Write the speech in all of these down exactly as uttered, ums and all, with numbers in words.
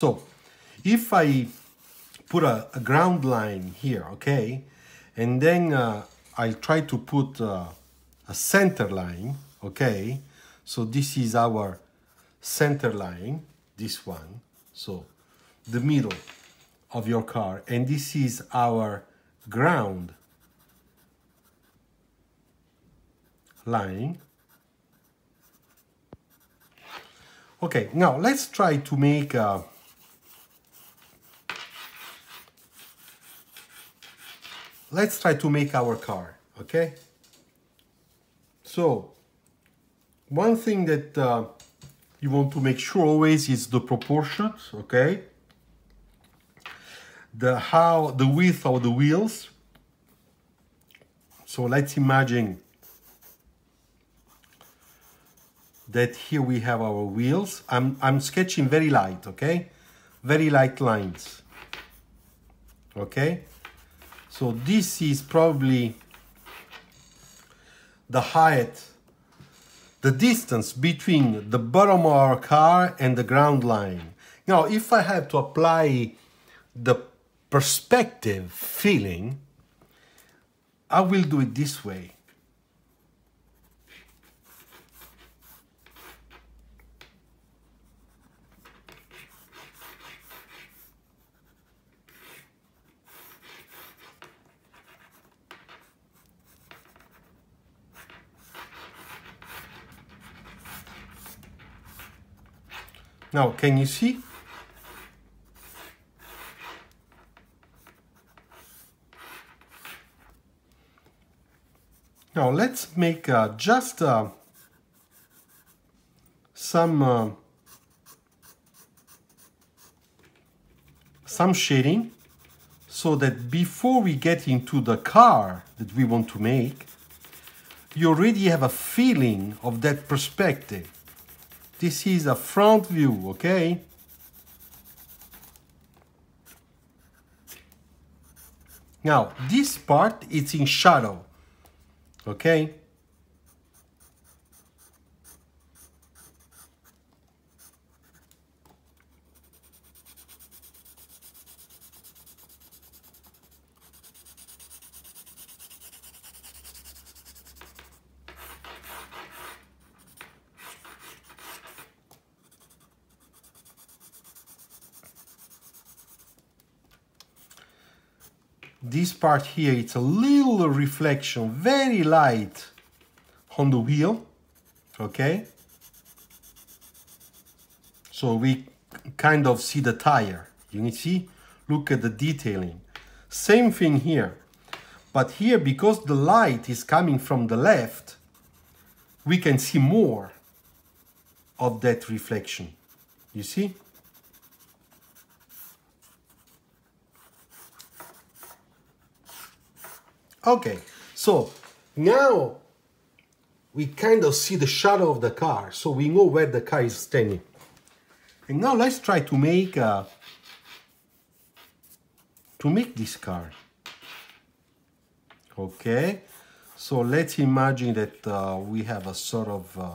So if I put a, a ground line here, okay, and then uh, I'll try to put uh, a center line, okay, so this is our center line, this one, so the middle of your car, and this is our ground line. Okay, now let's try to make a Let's try to make our car, okay? So, one thing that uh, you want to make sure always is the proportions, okay? The how, the width of the wheels. So let's imagine that here we have our wheels. I'm, I'm sketching very light, okay? Very light lines, okay? So this is probably the height, the distance between the bottom of our car and the ground line. Now, if I have to apply the perspective feeling, I will do it this way. Now, can you see? Now, let's make uh, just uh, some uh, some shading so that before we get into the car that we want to make, you already have a feeling of that perspective. This is a front view, okay? Now, this part, it's in shadow, okay? This part here, it's a little reflection, very light on the wheel, okay? So we kind of see the tire, you can see? Look at the detailing. Same thing here, but here, because the light is coming from the left, we can see more of that reflection, you see? Okay, so now we kind of see the shadow of the car, so we know where the car is standing. And now let's try to make uh, to make this car. Okay, so let's imagine that uh, we have a sort of uh,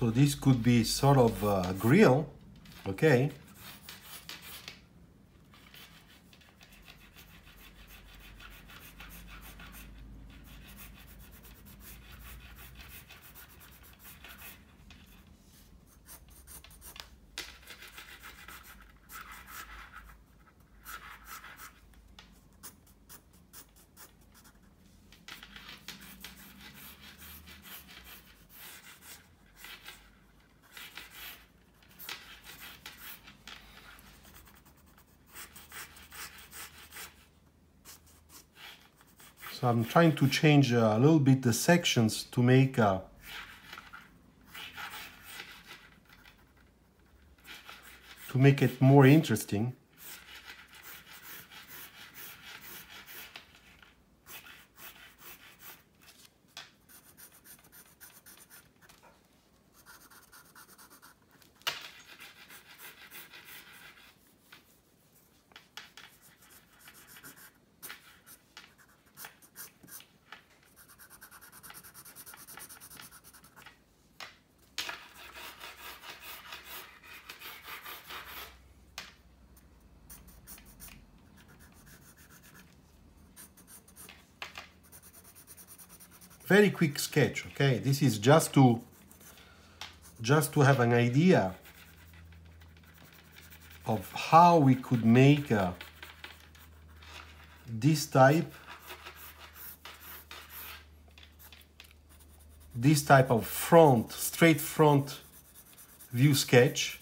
So this could be sort of a grill, okay? So I'm trying to change a little bit the sections to make a, to make it more interesting. Very quick sketch, okay? This is just to just to have an idea of how we could make uh, this type this type of front, straight front view sketch.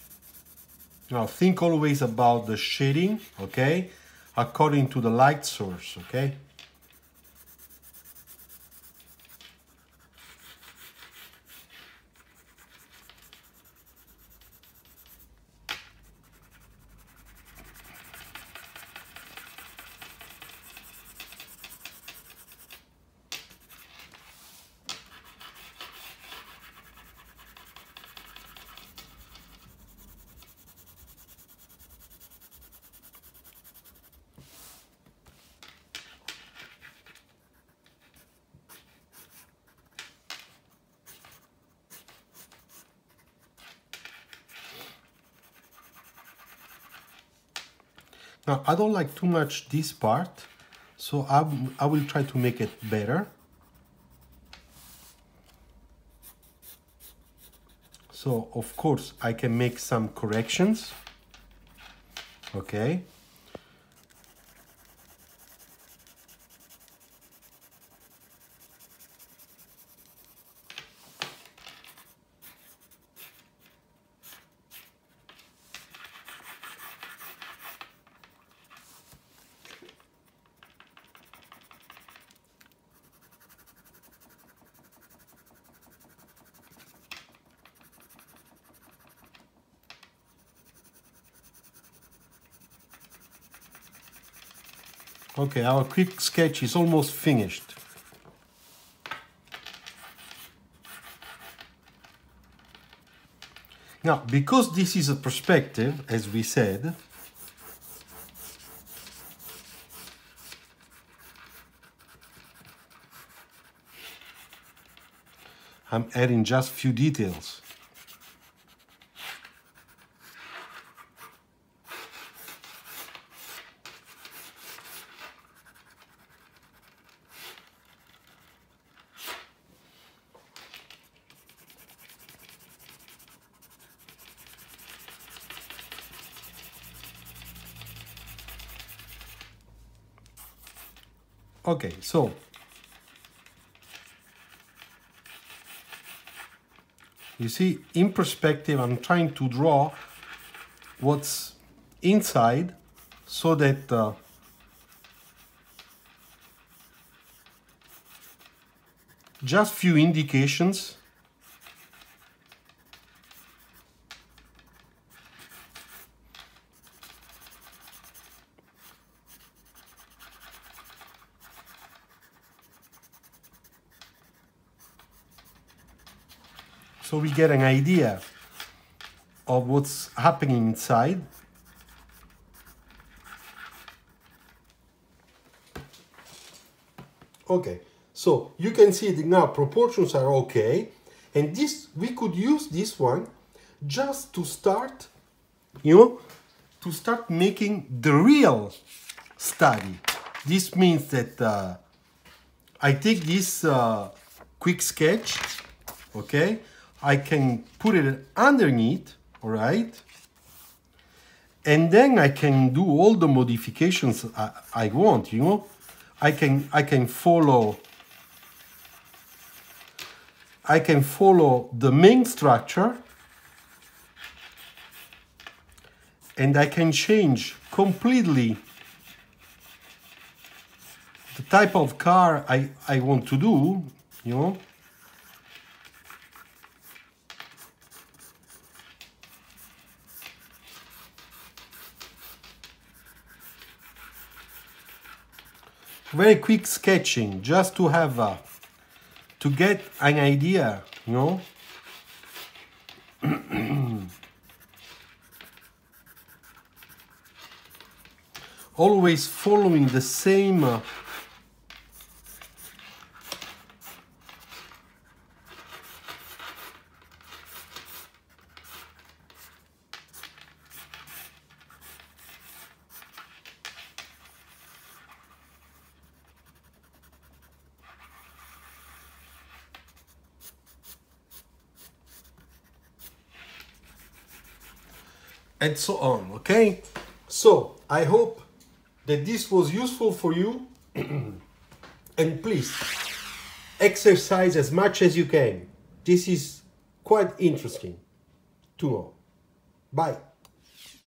Now think always about the shading, okay? According to the light source, okay? Now, I don't like too much this part, so I, I will try to make it better. So, of course, I can make some corrections. Okay. Okay, our quick sketch is almost finished. Now, because this is a perspective, as we said, I'm adding just a few details. Okay, so you see, in perspective, I'm trying to draw what's inside so that uh, just few indications. So we get an idea of what's happening inside. Okay, so you can see that now proportions are okay. And this, we could use this one just to start, you know, to start making the real study. This means that uh, I take this uh, quick sketch, okay? I can put it underneath, all right? And then I can do all the modifications I, I want, you know? I can, I can follow, I can follow the main structure, and I can change completely the type of car I, I want to do, you know. Very quick sketching, just to have, a, to get an idea, you know. Always following the same uh, and so on, okay? So, I hope that this was useful for you, and please exercise as much as you can. This is quite interesting to know. Bye.